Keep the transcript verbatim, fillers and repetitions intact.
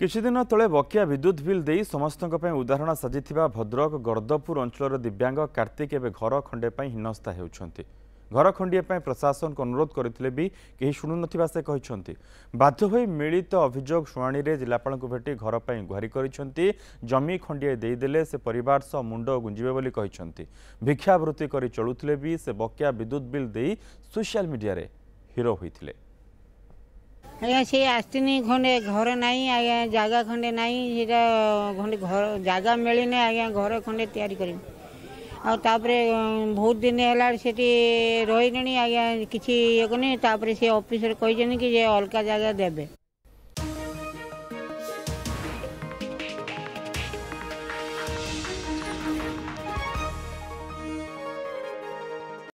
किछिदिन तले बकिया विद्युत बिल दे समस्तक उदाहरण साजिथिबा भद्रक गर्दपुर अंचल दिव्यांग कार्तिक एवं घर खंडे हीनस्था होती घर खंडे प्रशासन को अनुरोध करते भी कहीं शुणुन से कहते बाध्य मिलित अभियोग शुणाणी में जिलापाल को भेटी घर पर गुहारि कर जमी खंडे देदेले से परिवार सह मुंड गुंजे भिक्षावृत्ति कर चलुले भी से बकिया विद्युत बिल दे सोशल मीडिया हिरो होते आज्ञा सी आसनी खंडे घर ना आज्ञा जगह खंडे ना सीटा खंडे घर जगह मिलने आज्ञा घर खंडे तैयारी करें आउे बहुत दिन है सीटी रही आज्ञा किसी ये कहीं से अफिस कही अलग जगह देवे।